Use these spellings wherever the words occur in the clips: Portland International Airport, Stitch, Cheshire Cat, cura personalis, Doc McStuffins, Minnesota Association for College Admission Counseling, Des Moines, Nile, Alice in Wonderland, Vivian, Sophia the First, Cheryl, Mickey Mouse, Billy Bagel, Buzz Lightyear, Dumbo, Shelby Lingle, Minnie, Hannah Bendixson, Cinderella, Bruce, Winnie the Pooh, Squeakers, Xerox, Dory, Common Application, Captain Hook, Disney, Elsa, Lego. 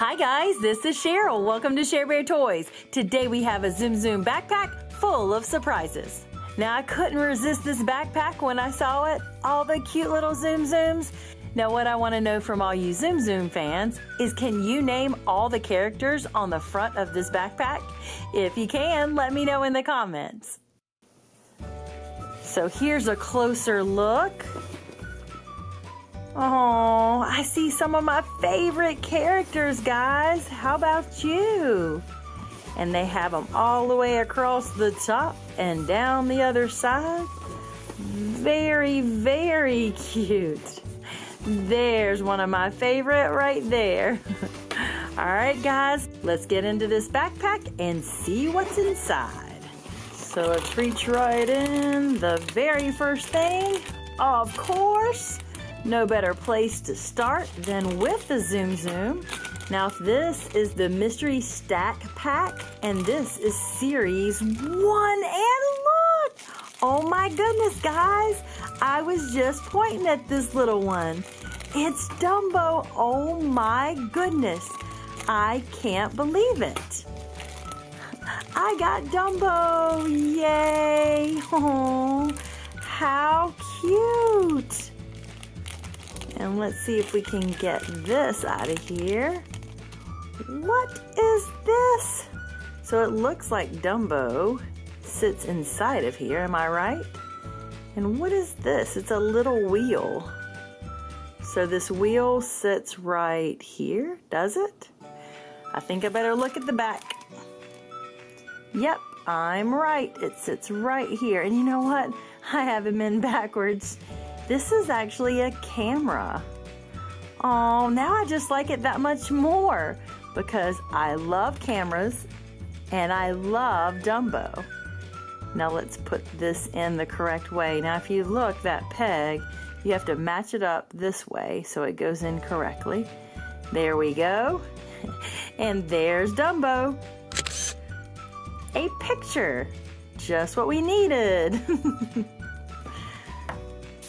Hi guys, this is Cheryl. Welcome to Cher Bear Toys. Today we have a Zoom Zoom backpack full of surprises. Now I couldn't resist this backpack when I saw it, all the cute little Zoom Zooms. Now what I want to know from all you Zoom Zoom fans is, can you name all the characters on the front of this backpack? If you can, let me know in the comments. So here's a closer look. Oh, I see some of my favorite characters, guys. How about you? And they have them all the way across the top and down the other side. Very, very cute. There's one of my favorite right there. All right, guys, let's get into this backpack and see what's inside. So let's reach right in. The very first thing, of course, no better place to start than with the Zoom Zoom. Now this is the Mystery Stack Pack, and this is Series 1, and look! Oh my goodness, guys! I was just pointing at this little one. It's Dumbo, oh my goodness. I can't believe it. I got Dumbo, yay! Oh, how cute! And let's see if we can get this out of here. What is this? So it looks like Dumbo sits inside of here, am I right? And what is this? It's a little wheel. So this wheel sits right here, does it? I think I better look at the back. Yep, I'm right. It sits right here. And you know what? I have him in backwards. This is actually a camera. Oh, now I just like it that much more because I love cameras and I love Dumbo. Now let's put this in the correct way. Now if you look, that peg, you have to match it up this way so it goes in correctly. There we go. And there's Dumbo. A picture. Just what we needed.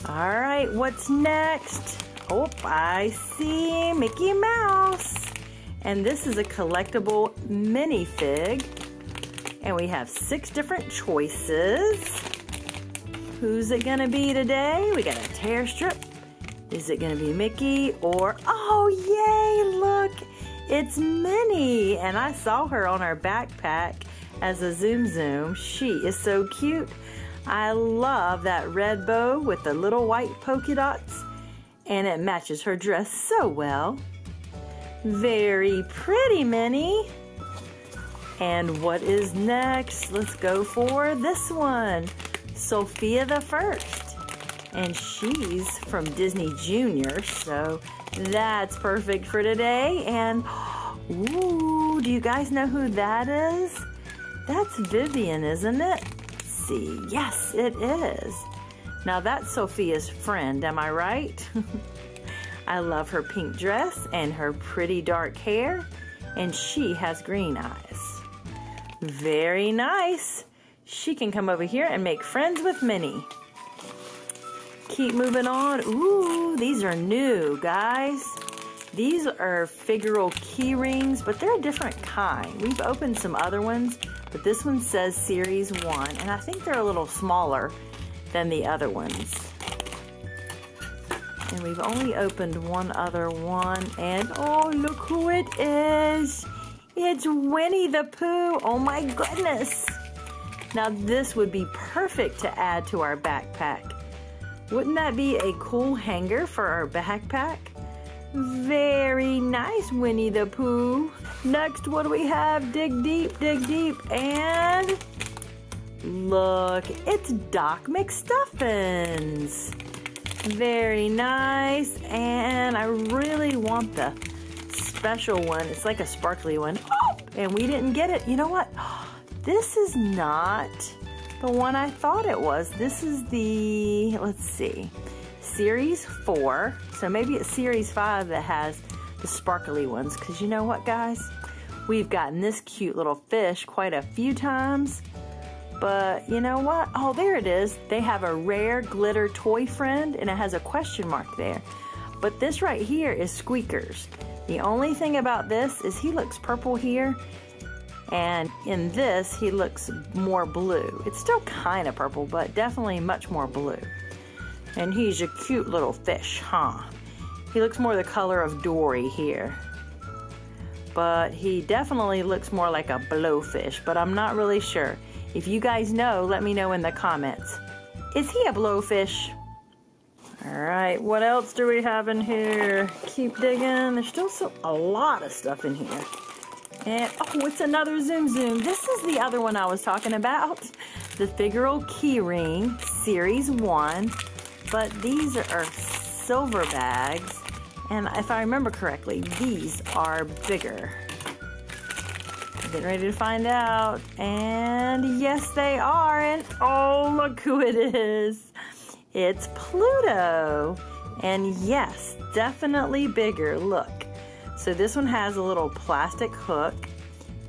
All right, what's next? Oh, I see Mickey Mouse. And this is a collectible minifig. And we have 6 different choices. Who's it gonna be today? We got a tear strip. Is it gonna be Mickey or, oh yay, look, it's Minnie. And I saw her on our backpack as a Zoom Zoom. She is so cute. I love that red bow with the little white polka dots, and it matches her dress so well. Very pretty, Minnie. And what is next? Let's go for this one. Sophia the First. And she's from Disney Junior, so that's perfect for today. And, ooh, do you guys know who that is? That's Vivian, isn't it? Yes, it is. Now that's Sophia's friend, am I right? I love her pink dress and her pretty dark hair, and she has green eyes. Very nice. She can come over here and make friends with Minnie. Keep moving on. Ooh, these are new, guys. These are figural key rings, but they're a different kind. We've opened some other ones, but this one says Series 1, and I think they're a little smaller than the other ones. And we've only opened one other one, and oh, look who it is. It's Winnie the Pooh. Oh my goodness. Now this would be perfect to add to our backpack. Wouldn't that be a cool hanger for our backpack? Very nice, Winnie the Pooh. Next, what do we have? Dig deep, and look, it's Doc McStuffins. Very nice, and I really want the special one. It's like a sparkly one, oh, and we didn't get it. You know what? This is not the one I thought it was. This is the, let's see, Series 4, so maybe it's Series 5 that has the sparkly ones, because you know what, guys? We've gotten this cute little fish quite a few times, but you know what? Oh, there it is. They have a rare glitter toy friend, and it has a question mark there, but this right here is Squeakers. The only thing about this is he looks purple here, and in this he looks more blue. It's still kind of purple, but definitely much more blue. And he's a cute little fish, huh? He looks more the color of Dory here. But he definitely looks more like a blowfish, but I'm not really sure. If you guys know, let me know in the comments. Is he a blowfish? Alright, what else do we have in here? Keep digging. There's still a lot of stuff in here. And, oh, it's another Zoom Zoom. This is the other one I was talking about. The Figural Keyring Series 1. But these are silver bags. And if I remember correctly, these are bigger. Getting ready to find out. And yes, they are. And oh, look who it is. It's Pluto. And yes, definitely bigger. Look. So this one has a little plastic hook.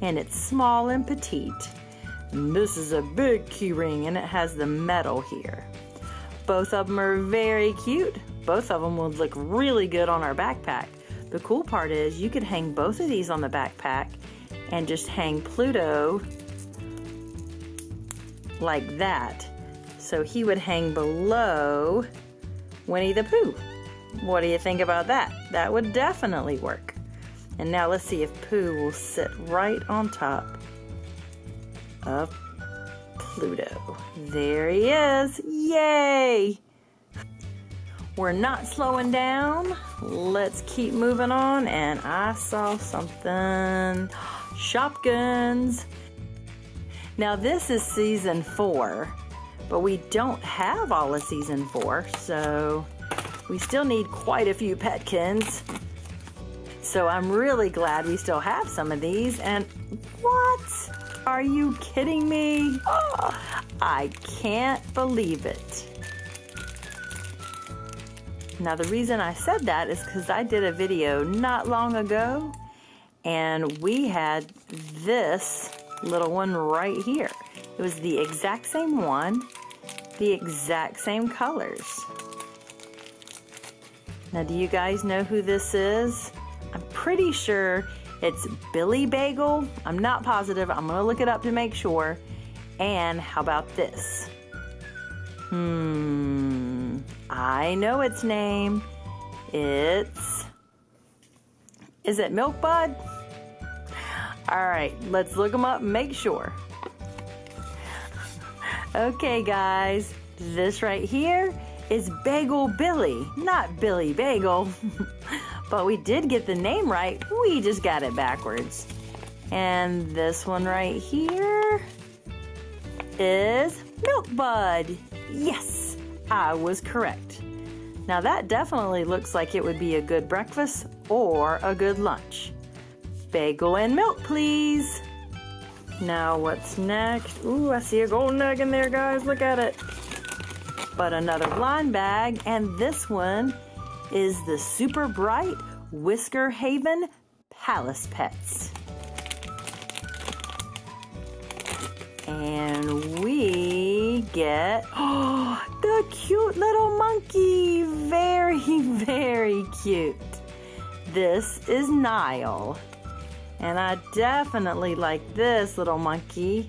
And it's small and petite. And this is a big key ring. And it has the metal here. Both of them are very cute. Both of them would look really good on our backpack. The cool part is you could hang both of these on the backpack and just hang Pluto like that. So he would hang below Winnie the Pooh. What do you think about that? That would definitely work. And now let's see if Pooh will sit right on top of Pluto. There he is. Yay! We're not slowing down. Let's keep moving on. And I saw something. Shopkins. Now this is season 4, but we don't have all of season 4, so we still need quite a few Petkins. So I'm really glad we still have some of these. And what? Are you kidding me? Oh, I can't believe it. Now the reason I said that is because I did a video not long ago and we had this little one right here. It was the exact same one, the exact same colors. Now do you guys know who this is? I'm pretty sure it's Billy Bagel. I'm not positive. I'm going to look it up to make sure. And how about this? I know its name. Is it Milk Bud? All right, let's look them up and make sure. Okay, guys, this right here is Bagel Billy, not Billy Bagel. But we did get the name right. We just got it backwards. And this one right here is Milk Bud. Yes. I was correct. Now that definitely looks like it would be a good breakfast or a good lunch. Bagel and milk, please. Now what's next? Ooh, I see a golden egg in there, guys. Look at it. But another blind bag, and this one is the super bright Whisker Haven Palace Pets. And we get, oh, the cute little monkey. Very, very cute. This is Nile. And I definitely like this little monkey.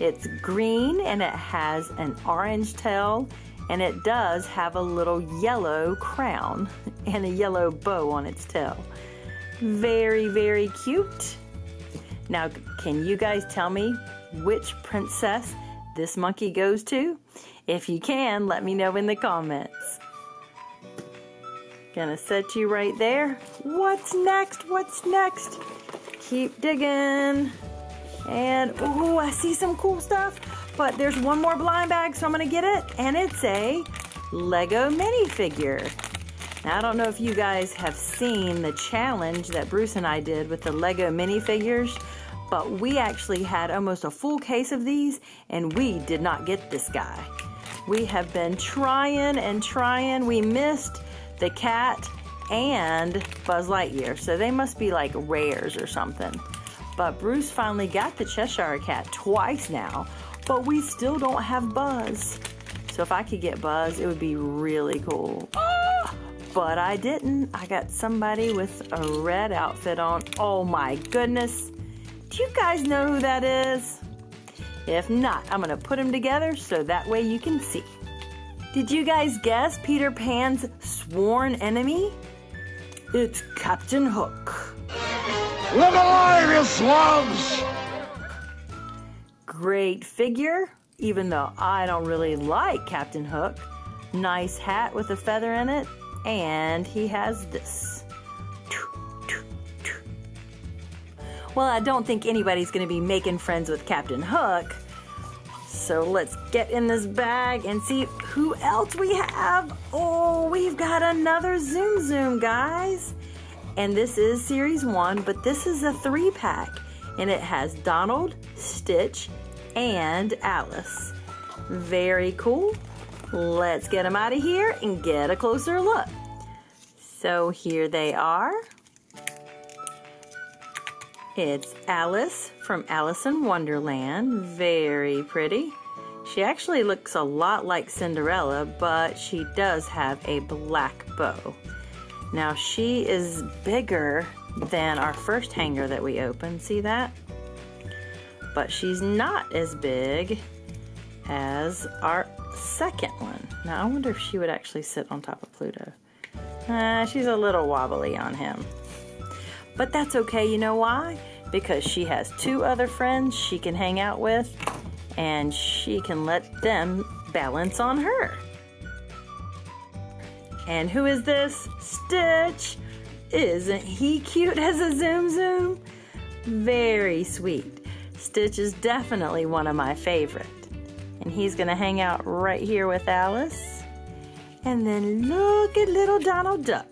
It's green and it has an orange tail. And it does have a little yellow crown and a yellow bow on its tail. Very, very cute. Now, can you guys tell me which princess this monkey goes to? If you can, let me know in the comments. Gonna set you right there. What's next? What's next? Keep digging. And oh, I see some cool stuff, but there's one more blind bag, so I'm gonna get it. And it's a Lego minifigure. Now, I don't know if you guys have seen the challenge that Bruce and I did with the Lego minifigures, but we actually had almost a full case of these and we did not get this guy. We have been trying and trying. We missed the cat and Buzz Lightyear, so they must be like rares or something. But Bruce finally got the Cheshire Cat twice now, but we still don't have Buzz. So if I could get Buzz, it would be really cool. Oh, but I didn't. I got somebody with a red outfit on. Oh my goodness. Do you guys know who that is? If not, I'm gonna put them together so that way you can see. Did you guys guess Peter Pan's sworn enemy? It's Captain Hook. Live alive, you slobs! Great figure, even though I don't really like Captain Hook. Nice hat with a feather in it, and he has this. Well, I don't think anybody's going to be making friends with Captain Hook, so let's get in this bag and see who else we have. Oh, we've got another Zoom Zoom, guys. And this is series 1, but this is a 3-pack, and it has Donald, Stitch, and Alice. Very cool. Let's get them out of here and get a closer look. So here they are. It's Alice from Alice in Wonderland. Very pretty. She actually looks a lot like Cinderella, but she does have a black bow. Now she is bigger than our first hanger that we opened. See that? But she's not as big as our second one. Now I wonder if she would actually sit on top of Pluto. She's a little wobbly on him. But that's okay, you know why? Because she has 2 other friends she can hang out with, and she can let them balance on her. And who is this? Stitch! Isn't he cute as a Zoom Zoom? Very sweet. Stitch is definitely one of my favorites. And he's gonna hang out right here with Alice. And then look at little Donald Duck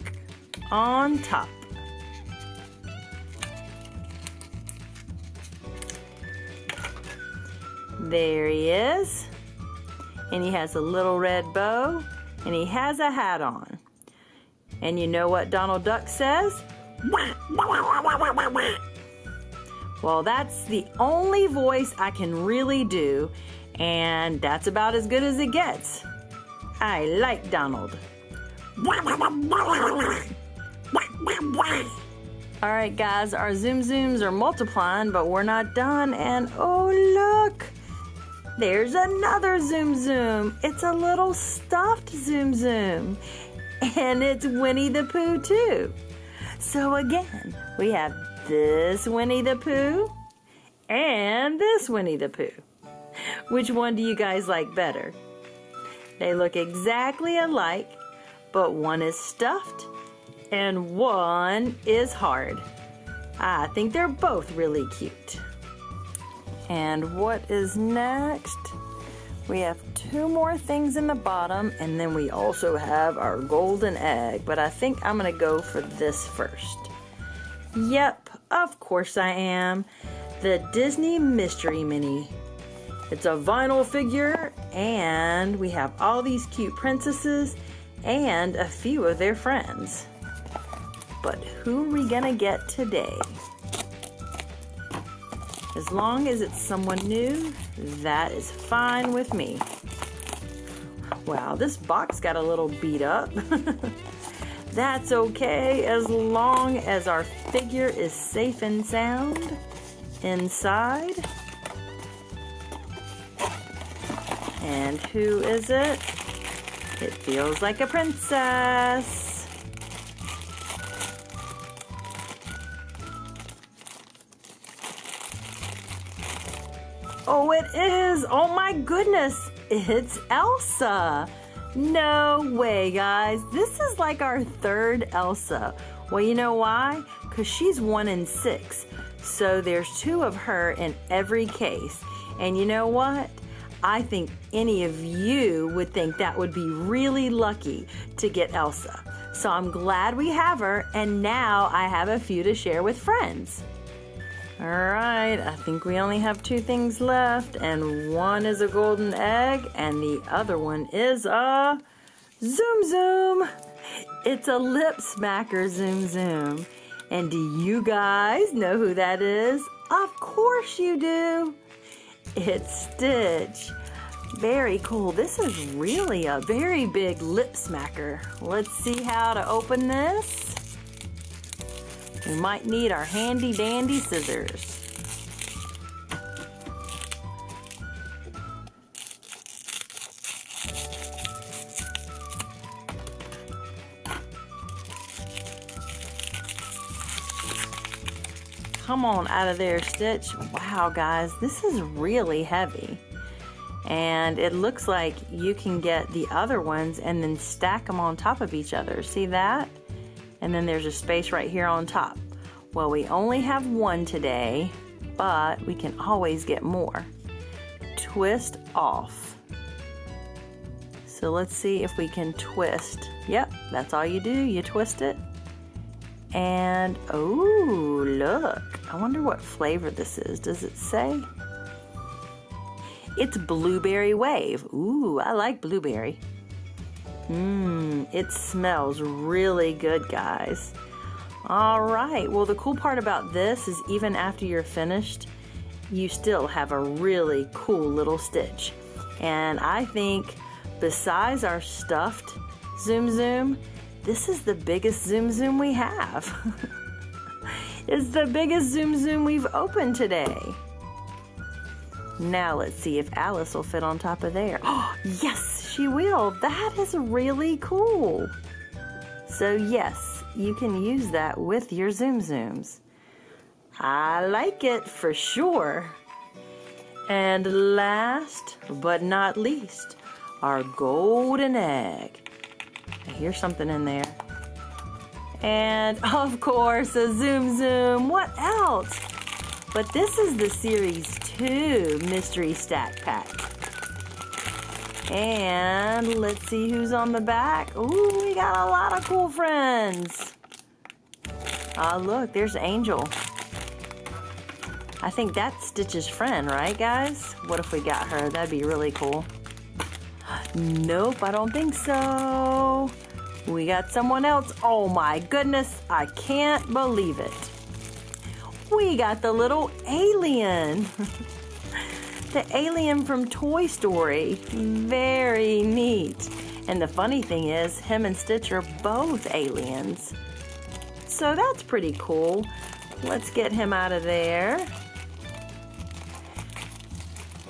on top. There he is. And he has a little red bow. And he has a hat on. And you know what Donald Duck says? Well, that's the only voice I can really do. And that's about as good as it gets. I like Donald. All right, guys, our Zoom Zooms are multiplying, but we're not done. And oh, look, there's another Zoom Zoom. It's a little stuffed Zoom Zoom. And it's Winnie the Pooh, too. So again, we have this Winnie the Pooh and this Winnie the Pooh. Which one do you guys like better? They look exactly alike, but one is stuffed and one is hard. I think they're both really cute. And what is next? We have 2 more things in the bottom, and then we also have our golden egg, but I think I'm gonna go for this first. Yep, of course I am. The Disney Mystery Mini. It's a vinyl figure, and we have all these cute princesses and a few of their friends. But who are we gonna get today? As long as it's someone new, that is fine with me. Wow, this box got a little beat up. That's okay, as long as our figure is safe and sound inside. And who is it? It feels like a princess. Oh, it is! Oh my goodness! It's Elsa! No way, guys. This is like our 3rd Elsa. Well, you know why? Because she's 1 in 6. So there's 2 of her in every case. And you know what? I think any of you would think that would be really lucky to get Elsa. So I'm glad we have her, and now I have a few to share with friends. All right, I think we only have 2 things left, and one is a golden egg, and the other one is a Zoom Zoom. It's a lip smacker Zoom Zoom. And do you guys know who that is? Of course you do. It's Stitch. Very cool. This is really a very big lip smacker. Let's see how to open this. We might need our handy dandy scissors. Come on out of there, Stitch. Wow, guys, this is really heavy. And it looks like you can get the other ones and then stack them on top of each other. See that? And then there's a space right here on top. Well, we only have one today, but we can always get more. Twist off. So let's see if we can twist. Yep, that's all you do. You twist it. And, oh, look. I wonder what flavor this is. Does it say? It's Blueberry Wave. Ooh, I like blueberry. Mmm, it smells really good, guys. All right, well, the cool part about this is even after you're finished, you still have a really cool little Stitch. And I think besides our stuffed Tsum Tsum, this is the biggest Tsum Tsum we have. It's the biggest Tsum Tsum we've opened today. Now let's see if Alice will fit on top of there. Oh, yes, she will. That is really cool. So yes, you can use that with your Tsum Tsums. I like it for sure. And last but not least, our golden egg. I hear something in there. And of course, a Tsum Tsum. What else? But this is the Series 2 Mystery Stack Pack. And let's see who's on the back. Ooh, we got a lot of cool friends. Ah, look, there's Angel. I think that's Stitch's friend, right, guys? What if we got her? That'd be really cool. Nope, I don't think so. We got someone else. Oh my goodness, I can't believe it. We got the little alien. The alien from Toy Story. Very neat. And the funny thing is, him and Stitch are both aliens. So that's pretty cool. Let's get him out of there.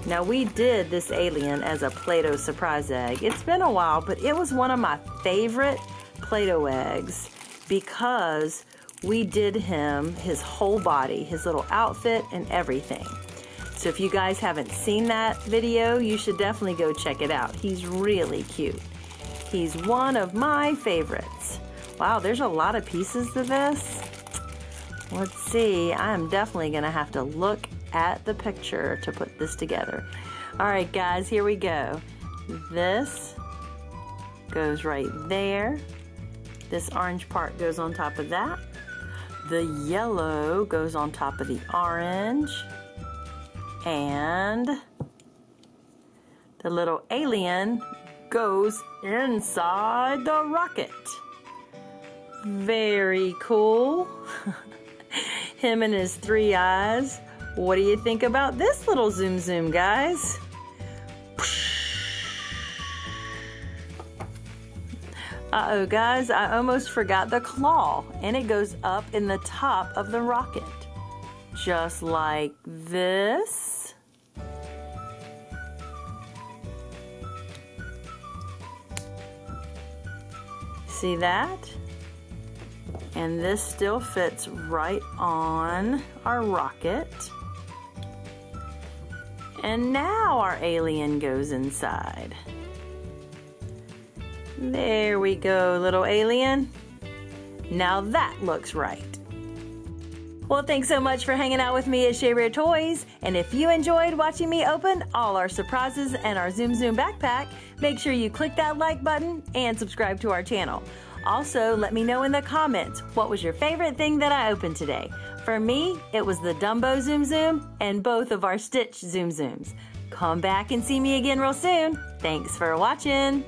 Now we did this alien as a Play-Doh surprise egg. It's been a while, but it was one of my favorite Play-Doh eggs because we did him, his whole body, his little outfit and everything. So if you guys haven't seen that video, you should definitely go check it out. He's really cute. He's one of my favorites. Wow, there's a lot of pieces to this. Let's see, I'm definitely gonna have to look at the picture to put this together. All right, guys, here we go. This goes right there. This orange part goes on top of that. The yellow goes on top of the orange, and the little alien goes inside the rocket. Very cool. Him and his three eyes. What do you think about this little Tsum Tsum, guys? Uh-oh, guys, I almost forgot the claw, and it goes up in the top of the rocket. Just like this. See that? And this still fits right on our rocket. And now our alien goes inside. There we go, little alien. Now that looks right. Well, thanks so much for hanging out with me at Cher Bear Toys. And if you enjoyed watching me open all our surprises and our Tsum Tsum backpack, make sure you click that like button and subscribe to our channel. Also, let me know in the comments, what was your favorite thing that I opened today? For me, it was the Dumbo Tsum Tsum and both of our Stitch Tsum Tsums. Come back and see me again real soon. Thanks for watching.